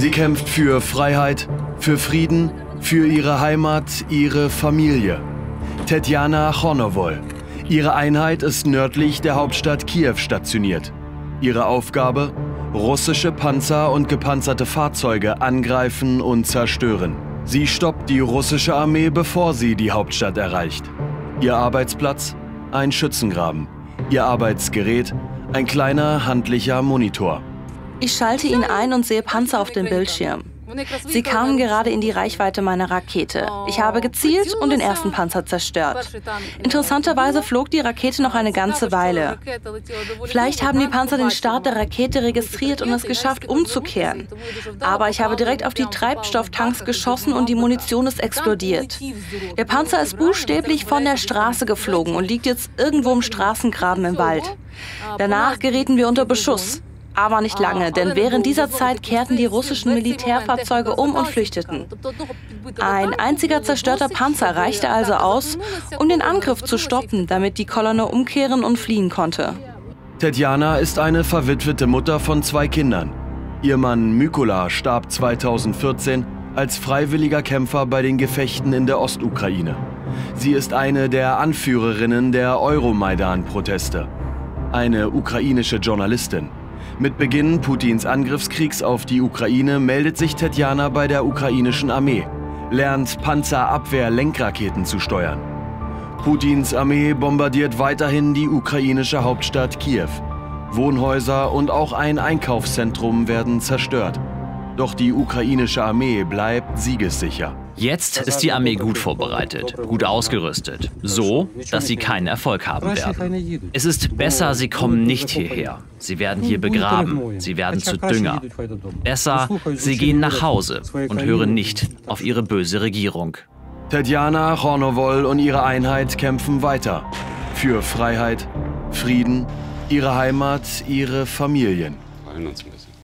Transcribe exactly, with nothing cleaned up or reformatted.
Sie kämpft für Freiheit, für Frieden, für ihre Heimat, ihre Familie. Tetiana Chornovol. Ihre Einheit ist nördlich der Hauptstadt Kiew stationiert. Ihre Aufgabe? Russische Panzer und gepanzerte Fahrzeuge angreifen und zerstören. Sie stoppt die russische Armee, bevor sie die Hauptstadt erreicht. Ihr Arbeitsplatz? Ein Schützengraben. Ihr Arbeitsgerät? Ein kleiner, handlicher Monitor. Ich schalte ihn ein und sehe Panzer auf dem Bildschirm. Sie kamen gerade in die Reichweite meiner Rakete. Ich habe gezielt und den ersten Panzer zerstört. Interessanterweise flog die Rakete noch eine ganze Weile. Vielleicht haben die Panzer den Start der Rakete registriert und es geschafft, umzukehren. Aber ich habe direkt auf die Treibstofftanks geschossen und die Munition ist explodiert. Der Panzer ist buchstäblich von der Straße geflogen und liegt jetzt irgendwo im Straßengraben im Wald. Danach gerieten wir unter Beschuss. Aber nicht lange, denn während dieser Zeit kehrten die russischen Militärfahrzeuge um und flüchteten. Ein einziger zerstörter Panzer reichte also aus, um den Angriff zu stoppen, damit die Kolonne umkehren und fliehen konnte. Tetiana ist eine verwitwete Mutter von zwei Kindern. Ihr Mann Mykola starb zweitausendvierzehn als freiwilliger Kämpfer bei den Gefechten in der Ostukraine. Sie ist eine der Anführerinnen der Euromaidan-Proteste. Eine ukrainische Journalistin. Mit Beginn Putins Angriffskriegs auf die Ukraine meldet sich Tetiana bei der ukrainischen Armee, lernt Panzerabwehr-Lenkraketen zu steuern. Putins Armee bombardiert weiterhin die ukrainische Hauptstadt Kiew. Wohnhäuser und auch ein Einkaufszentrum werden zerstört. Doch die ukrainische Armee bleibt siegessicher. Jetzt ist die Armee gut vorbereitet, gut ausgerüstet, so, dass sie keinen Erfolg haben werden. Es ist besser, sie kommen nicht hierher. Sie werden hier begraben, sie werden zu Dünger. Besser, sie gehen nach Hause und hören nicht auf ihre böse Regierung. Tetiana Chornovol und ihre Einheit kämpfen weiter. Für Freiheit, Frieden, ihre Heimat, ihre Familien.